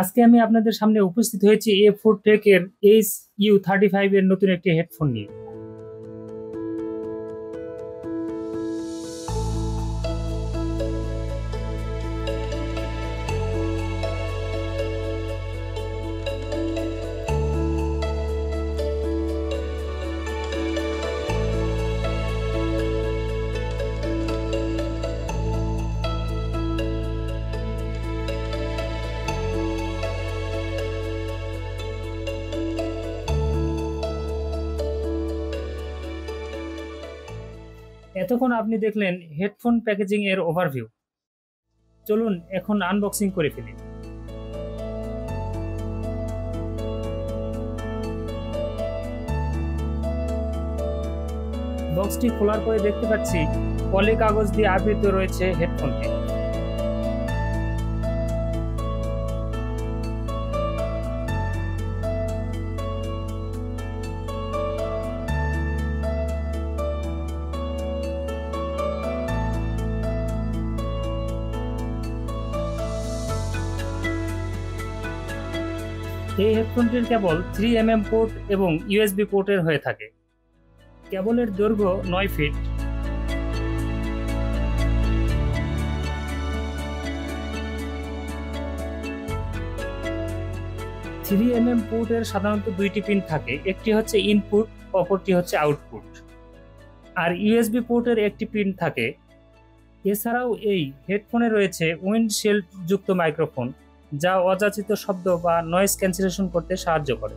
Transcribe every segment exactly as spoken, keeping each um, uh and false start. আজকে আমি আপনাদের সামনে উপস্থিত হয়েছি এ ফোর টেক এর এইচ ইউ থার্টি ফাইভ এর নতুন একটি হেডফোন নিয়ে। এতক্ষণ আপনি দেখলেন হেডফোন প্যাকেজিং এর ওভারভিউ। চলুন এখন আনবক্সিং করে ফেলি। বক্সটি খোলার পরে দেখতে পাচ্ছি পলি কাগজ দিয়ে আবৃত রয়েছে হেডফোনটি। এই হেডফোনটির কেবল থ্রি এম এম পোর্ট এবং ইউএসবি পোর্টের হয়ে থাকে। কেবলের দৈর্ঘ্য নয় ফিট। থ্রি এম এম পোর্টের সাধারণত দুইটি পিন থাকে, একটি হচ্ছে ইনপুট, অপরটি হচ্ছে আউটপুট, আর ইউএসবি পোর্টের একটি পিন থাকে। এছাড়াও এই হেডফোনে রয়েছে উইন্ডশিল্ড যুক্ত মাইক্রোফোন, যা অযাচিত শব্দ বা নয়েজ ক্যান্সেলেশন করতে সাহায্য করে।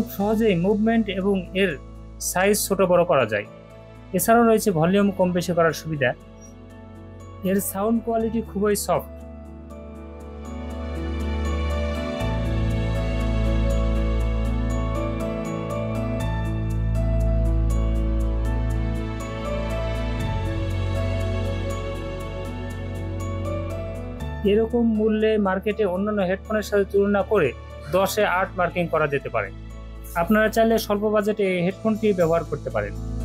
খুব সহজেই মুভমেন্ট এবং এর সাইজ ছোট বড় করা যায়। এছাড়াও রয়েছে ভলিউম কম বেশি করার সুবিধা। এর সাউন্ড কোয়ালিটি খুবই সফট। এরকম মূল্যে মার্কেটে অন্যান্য হেডফোনের সাথে তুলনা করে দশে আট মার্কিং করা যেতে পারে। আপনারা চাইলে স্বল্প বাজেটে এই হেডফোনটি ব্যবহার করতে পারেন।